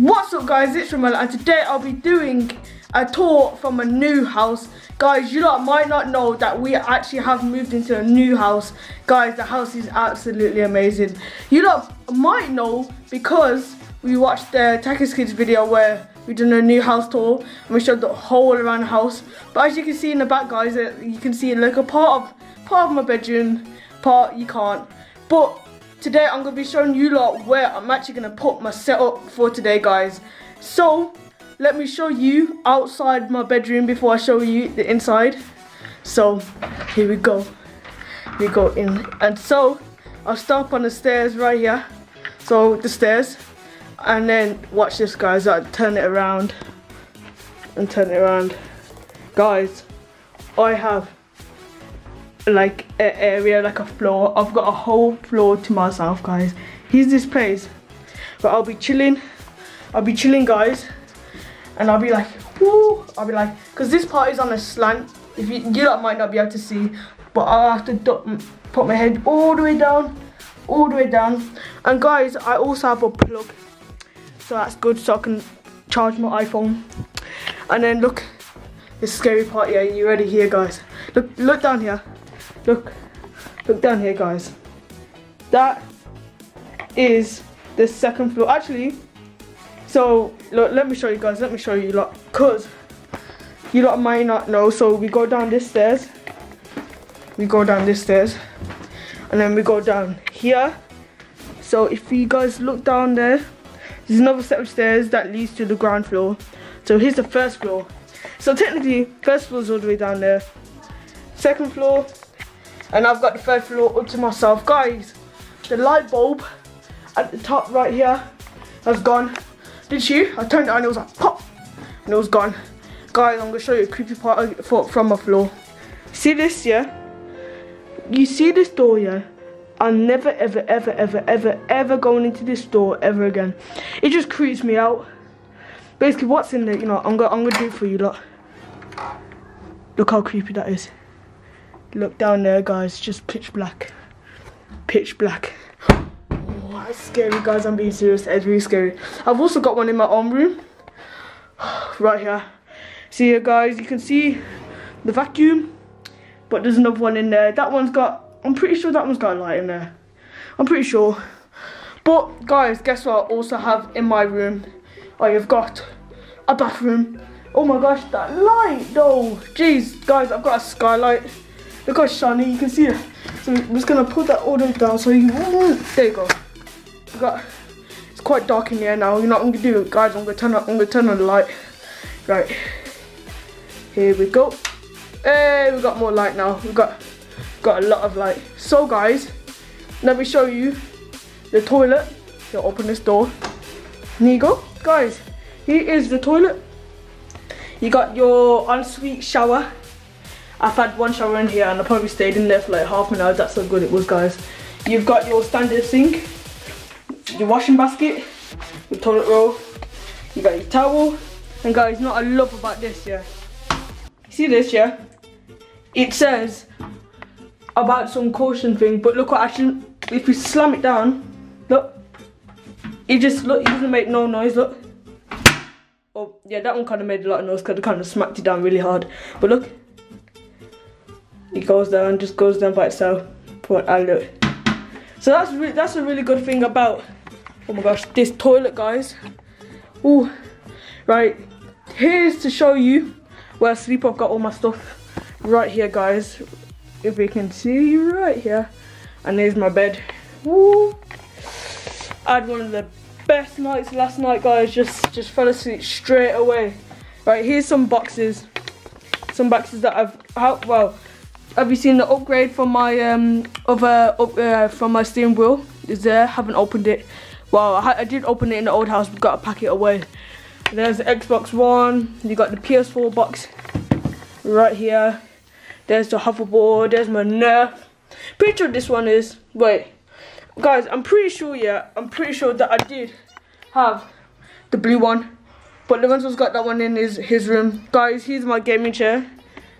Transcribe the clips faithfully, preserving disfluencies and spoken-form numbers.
What's up guys, it's Romello and today I'll be doing a tour from a new house. Guys, you lot might not know that we actually have moved into a new house. Guys, the house is absolutely amazing. You lot might know because we watched the Tekkerz Kid's video where we done a new house tour and we showed the whole around the house. But as you can see in the back guys, you can see like a part of, part of my bedroom, part you can't. But today I'm going to be showing you lot where I'm actually going to put my setup for today guys. So let me show you outside my bedroom before I show you the inside. So here we go. We go in, and so I'll start on the stairs right here. So the stairs, and then watch this guys, I'll turn it around and turn it around. Guys, I have like an area, like a floor. I've got a whole floor to myself guys. Here's this place, but I'll be chilling. I'll be chilling guys, and I'll be like, woo, I'll be like, because this part is on a slant. If you, you lot might not be able to see, but I'll have to put my head all the way down, all the way down. And guys, I also have a plug, so that's good, so I can charge my iPhone. And then look, this scary part here, you ready here guys? Look, look down here. Look, look down here guys. That is the second floor. Actually, so look, let me show you guys, let me show you lot, cause you lot might not know. So we go down this stairs, we go down this stairs, and then we go down here. So if you guys look down there, there's another set of stairs that leads to the ground floor. So here's the first floor. So technically, first floor's all the way down there. Second floor, and I've got the third floor up to myself. Guys, the light bulb at the top right here has gone. Did you? I turned it on and it was like pop, and it was gone. Guys, I'm going to show you a creepy part from my floor. See this, yeah? You see this door, yeah? I'm never, ever, ever, ever, ever, ever going into this door ever again. It just creeps me out. Basically, what's in there, you know, I'm going I'm going to do it for you lot. Look how creepy that is. Look down there guys, just pitch black, pitch black. Oh, that's scary guys, I'm being serious, it's really scary. I've also got one in my own room, right here. See here guys, you can see the vacuum, but there's another one in there. That one's got, I'm pretty sure that one's got a light in there. I'm pretty sure. But guys, guess what I also have in my room? I have got a bathroom. Oh my gosh, that light though. Jeez, guys, I've got a skylight. Look how shiny, you can see it. So I'm just gonna put that all the way down so you, there you go. I've got, it's quite dark in here now. You know what I'm gonna do, guys? I'm gonna turn on, I'm gonna turn on the light. Right, here we go. Hey, we got more light now. We've got, got a lot of light. So guys, let me show you the toilet. So open this door. Here you go, guys. Here is the toilet. You got your ensuite shower. I've had one shower in here and I probably stayed in there for like half an hour. That's how good it was, guys. You've got your standard sink, your washing basket, your toilet roll, you got your towel. And guys, you know what I love about this, yeah? See this, yeah? It says about some caution thing, but look what actually, if you slam it down, look, it just, look, it doesn't make no noise, look. Oh, yeah, that one kind of made a lot of noise because it kind of smacked it down really hard. But look. It goes down, just goes down by itself. But I look. So that's re that's a really good thing about, oh my gosh, this toilet, guys. Ooh, right. Here's to show you where I sleep. I've got all my stuff right here, guys. If you can see right here, and there's my bed. Ooh, I had one of the best nights last night, guys. Just just fell asleep straight away. Right, here's some boxes, some boxes that I've how well. Have you seen the upgrade from my um, other up, uh, from my Steam wheel? Is there? Haven't opened it. Well, I, I did open it in the old house, but got to pack it away. There's the Xbox One. You got the P S four box right here. There's the hoverboard. There's my Nerf. Pretty sure this one is. Wait, guys, I'm pretty sure. Yeah, I'm pretty sure that I did have the blue one, but the one's who's got that one in his his room. Guys, here's my gaming chair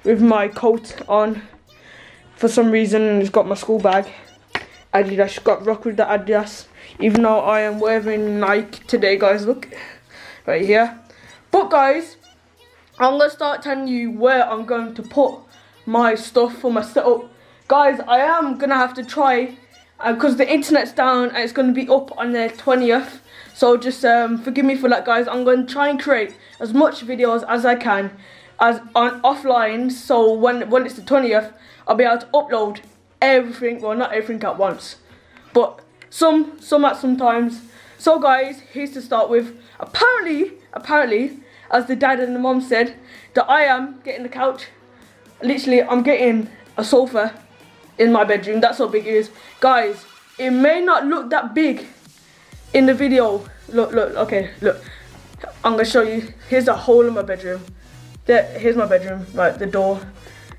with my coat on. For some reason, it's got my school bag. Adidas, got rock with the Adidas. Even though I am wearing Nike today, guys, look. right here. But guys, I'm gonna start telling you where I'm going to put my stuff for my setup. Guys, I am gonna have to try, because uh, the internet's down and it's gonna be up on the twentieth. So just um, forgive me for that, guys. I'm gonna try and create as much videos as I can as on offline. So when when it's the twentieth, I'll be able to upload everything. Well, not everything at once, but some some at some times. So guys, here's to start with. Apparently, apparently, as the dad and the mom said, that I am getting the couch. Literally, I'm getting a sofa in my bedroom. That's how big it is, guys. It may not look that big in the video. Look, look, okay, look. I'm gonna show you. Here's the hole in my bedroom. There, here's my bedroom. Right, the door.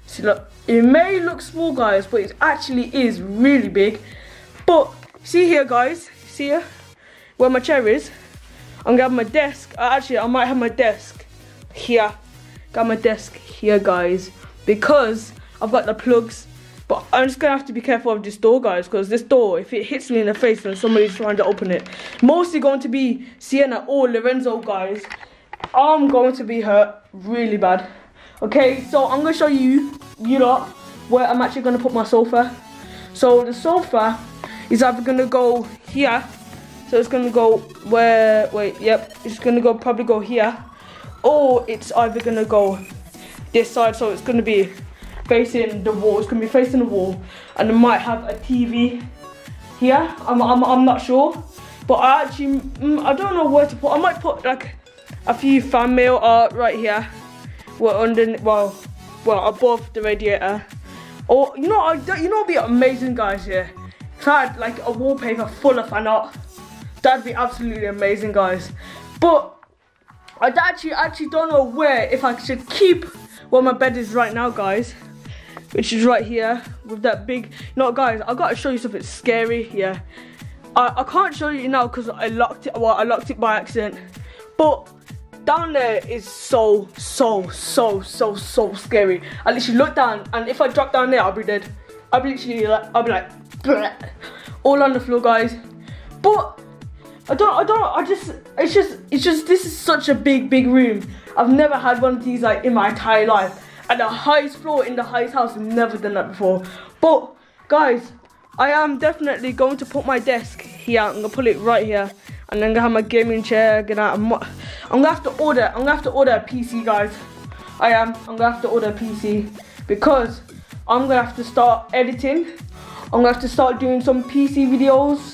See, look. It may look small, guys, but it actually is really big. But see here, guys. See here, where my chair is. I'm gonna have my desk. Uh, actually, I might have my desk here. Got my desk here, guys, because I've got the plugs. But I'm just gonna have to be careful of this door, guys, because this door, if it hits me in the face, then somebody's trying to open it. Mostly going to be Sienna or Lorenzo, guys. I'm going to be hurt really bad. Okay, so I'm gonna show you, you lot, where I'm actually gonna put my sofa. So the sofa is either gonna go here, so it's gonna go where, wait, yep, it's gonna go probably go here, or it's either gonna go this side, so it's gonna be facing the wall. It's gonna be facing the wall, and I might have a T V here. I'm, I'm, I'm not sure, but I actually, mm, I don't know where to put. I might put like a few fan mail art right here, well under, well, well above the radiator. Or you know, I, you know, it'd be amazing, guys. Yeah, tried like a wallpaper full of fan art. That'd be absolutely amazing, guys. But I actually, actually don't know where, if I should keep where my bed is right now, guys, which is right here with that big, no guys, I gotta show you something scary. Yeah, I, I can't show you now because I locked it, well I locked it by accident, but down there is so, so, so, so, so scary. I literally look down, and if I drop down there, I'll be dead. I'll be literally like, I'll be like, bleh, all on the floor, guys. But I don't, I don't, I just, it's just, it's just, this is such a big, big room. I've never had one of these like in my entire life. And the highest floor in the highest house, I've never done that before. But guys, I am definitely going to put my desk here. I'm gonna put it right here, and then I'm gonna have my gaming chair. Gonna, I'm, I'm gonna have to order. I'm gonna have to order a P C, guys. I am. I'm gonna have to order a P C because I'm gonna have to start editing. I'm gonna have to start doing some P C videos.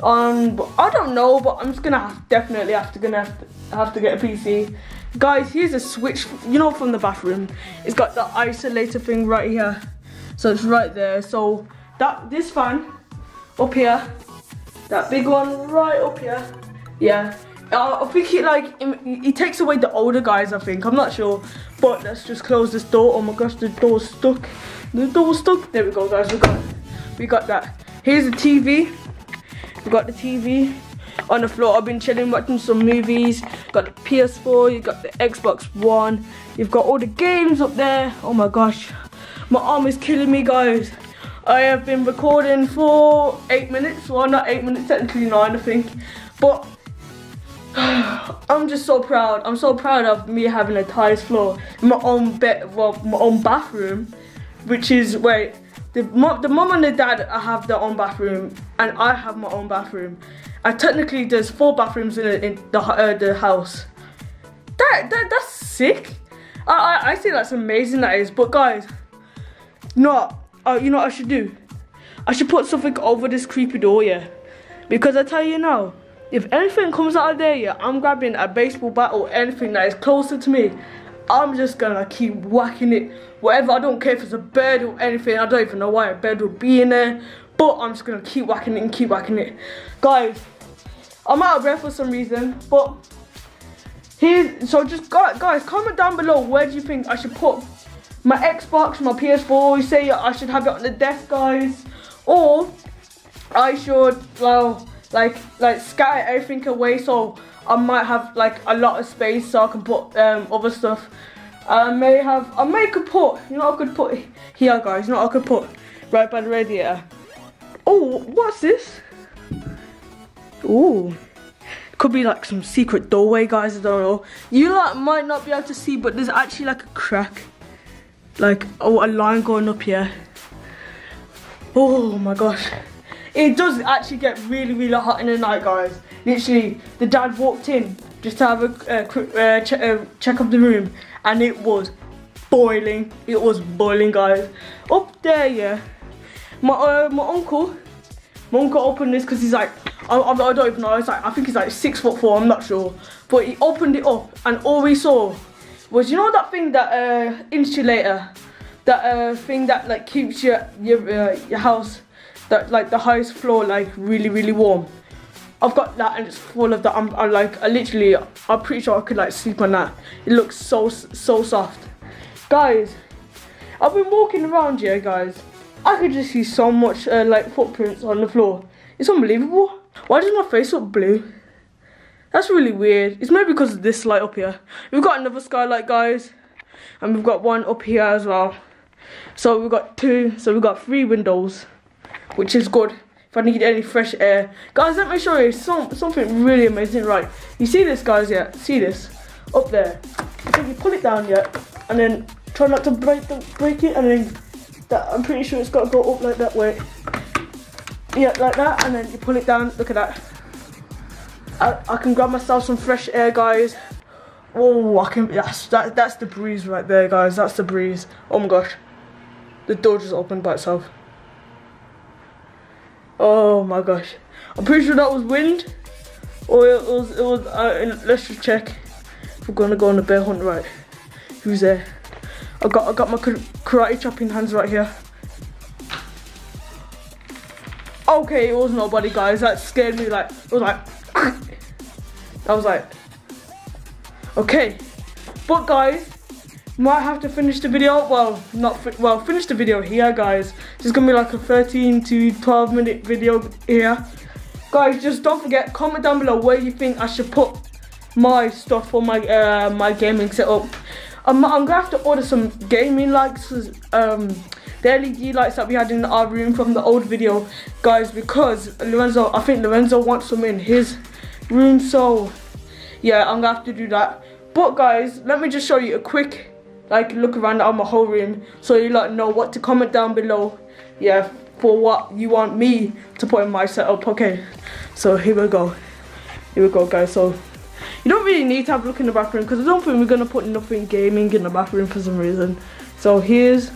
Um, but I don't know. But I'm just gonna have, definitely have to gonna have to, have to get a P C. Guys, here's a switch, you know, from the bathroom. It's got the isolator thing right here, so it's right there. So that this fan up here, that big one right up here, yeah. Uh, I think it like it, it takes away the older guys. I think I'm not sure, but let's just close this door. Oh my gosh, the door's stuck. The door's stuck. There we go, guys. We got we got that. Here's the T V. We got the T V. On the floor, I've been chilling, watching some movies. Got the P S four, you got the Xbox One, you've got all the games up there. Oh my gosh, my arm is killing me, guys. I have been recording for eight minutes. Well, not eight minutes, technically nine, I think. But I'm just so proud. I'm so proud of me having a tiled floor, in my own bed, well, my own bathroom, which is wait. The mom, the mom and the dad have their own bathroom, and I have my own bathroom. And technically, there's four bathrooms in the, in the, uh, the house. That, that that's sick. I, I I think that's amazing. That is. But guys, you know what, uh, you know what I should do? I should put something over this creepy door, yeah. Because I tell you now, if anything comes out of there, yeah, I'm grabbing a baseball bat or anything that is closer to me. I'm just gonna keep whacking it. Whatever, I don't care if it's a bird or anything. I don't even know why a bird would be in there. But I'm just gonna keep whacking it and keep whacking it. Guys, I'm out of breath for some reason. But here's, so just guys, comment down below, where do you think I should put my Xbox, my P S four? You say I should have it on the desk, guys. Or I should, well, like, like scatter everything away, so I might have like a lot of space, so I can put um, other stuff. I may have, I may could put, you know, I could put here, guys. You know, I could put right by the radiator. Oh, what's this? Oh, Could be like some secret doorway, guys, I don't know. You like might not be able to see, but there's actually like a crack. Like, oh, a line going up here. Oh my gosh. It does actually get really, really hot in the night, guys. Literally, the dad walked in just to have a uh, quick uh, ch uh, check of the room, and it was boiling. It was boiling, guys. Up there, yeah. My, uh, my uncle, my uncle opened this because he's like, I, I don't even know, it's like, I think he's like six foot four, I'm not sure. But he opened it up and all we saw was, you know that thing, that uh, insulator, that uh, thing that like keeps your, your, uh, your house, that like the highest floor like really, really warm. I've got that and it's full of that. I'm, I'm like, I literally, I'm pretty sure I could like sleep on that. It looks so, so soft. Guys, I've been walking around here, guys. I could just see so much uh, like footprints on the floor. It's unbelievable. Why does my face look blue? That's really weird. It's maybe because of this light up here. We've got another skylight, guys, and we've got one up here as well. So we've got two. So we've got three windows, which is good if I need any fresh air, guys. Let me show you some something really amazing. Right, you see this, guys? Yeah, see this up there. So you pull it down, yeah, and then try not to break the, break it, and then that, I'm pretty sure it's got to go up like that way. Yeah, like that, and then you pull it down. Look at that. I, I can grab myself some fresh air, guys. Oh, I can. That's that. That's the breeze right there, guys. That's the breeze. Oh my gosh, the door just opened by itself. Oh my gosh, I'm pretty sure that was wind, or it was. It was. Uh, let's just check. We're gonna go on a bear hunt, right? Who's there? I got. I got my karate chopping hands right here. Okay, it was nobody, guys. That scared me. Like, it was like, I was like, okay. But guys, might have to finish the video. Well, not fi well, finish the video here, guys. It's gonna be like a thirteen to twelve minute video here, guys. Just don't forget, comment down below where you think I should put my stuff for my uh, my gaming setup. I'm, I'm gonna have to order some gaming lights. Um, The L E D lights that we had in our room from the old video, guys, because Lorenzo, I think Lorenzo wants them in his room, so yeah, I'm gonna have to do that. But guys, let me just show you a quick like look around at my whole room, so you like know what to comment down below, yeah, for what you want me to put in my setup. Okay, so here we go, here we go, guys. So you don't really need to have a look in the bathroom because I don't think we're gonna put nothing gaming in the bathroom for some reason. So here's.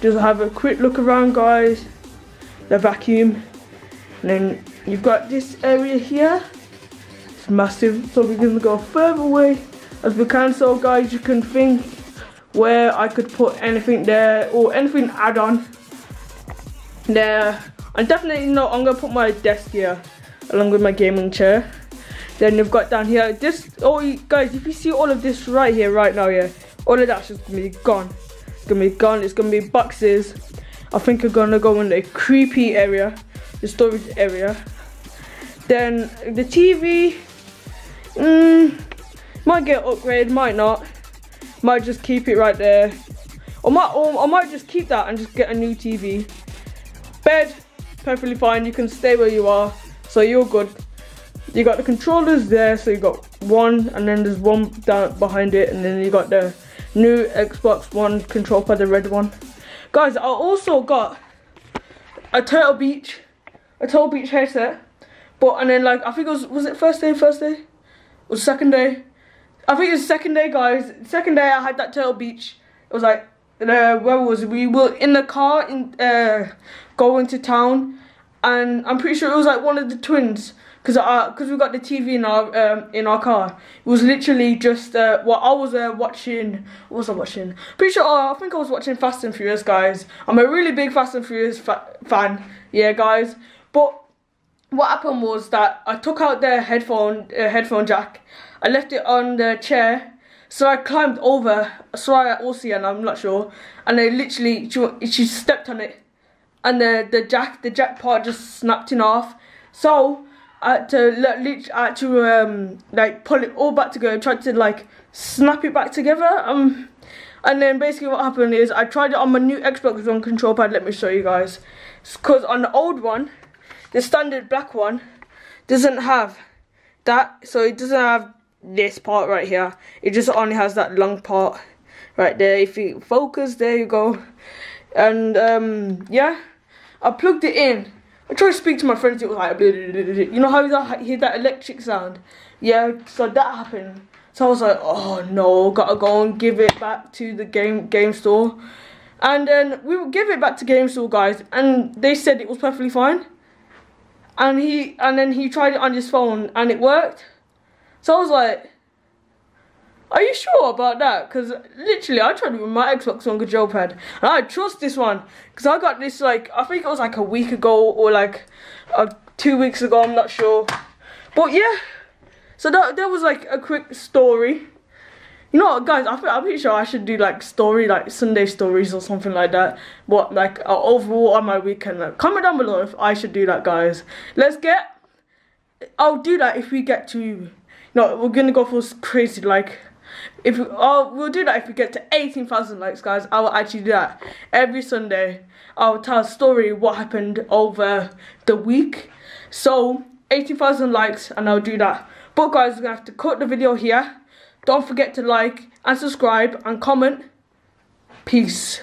Just have a quick look around, guys. The vacuum. And then you've got this area here. It's massive, so we're going to go further away as we can. So guys, you can think where I could put anything there or anything add on there. And definitely not, I'm going to put my desk here along with my gaming chair. Then you've got down here, this, oh guys, if you see all of this right here, right now, yeah, all of that's just going to be gone. Gonna be gone. It's gonna be boxes. I think I'm gonna go in a creepy area, the storage area. Then the T V, mm, might get upgraded, might not. Might just keep it right there. Or might, or I might just keep that and just get a new T V. Bed, perfectly fine. You can stay where you are, so you're good. You got the controllers there, so you got one, and then there's one down behind it, and then you got the new Xbox One control pad, the red one. Guys, I also got a Turtle Beach, a Turtle Beach headset. But and then like I think it was was it first day, first day, or second day? I think it was second day, guys. Second day I had that Turtle Beach. It was like uh, where was it? We were in the car in uh, going to town, and I'm pretty sure it was like one of the twins. Cause I, cause we got the T V in our um, in our car. It was literally just uh, what I was uh, watching. What was I watching? Pretty sure uh, I think I was watching Fast and Furious, guys. I'm a really big Fast and Furious fa fan. Yeah, guys. But what happened was that I took out the headphone uh, headphone jack. I left it on the chair, so I climbed over. I saw her at O C and I'm not sure. And I literally she, she stepped on it, and the the jack the jack part just snapped in half. So. I had to, I had to um, like pull it all back together, tried to like snap it back together, um, and then basically what happened is I tried it on my new Xbox One control pad. Let me show you guys, because on the old one, the standard black one doesn't have that, so it doesn't have this part right here, it just only has that long part right there. If you focus, there you go. And um yeah, I plugged it in. I tried to speak to my friends, it was like, you know how you hear that electric sound? Yeah, so that happened. So I was like, oh no, gotta go and give it back to the game game store. And then we would give it back to game store guys, and they said it was perfectly fine. And he and then he tried it on his phone and it worked. So I was like, are you sure about that? Because literally I tried it with my Xbox One control pad, and I trust this one, because I got this like, I think it was like a week ago or like uh, two weeks ago, I'm not sure. But yeah, so that, that was like a quick story. You know what guys, I think, I'm pretty sure I should do like story, like Sunday stories or something like that. But like uh, overall on my weekend, like, comment down below if I should do that guys. Let's get, I'll do that if we get to, no, we're gonna go for crazy like, if we, oh, we'll do that if we get to eighteen thousand likes guys. I will actually do that every Sunday. I'll tell a story what happened over the week. So eighteen thousand likes and I'll do that. But guys, we're gonna have to cut the video here. Don't forget to like and subscribe and comment. Peace.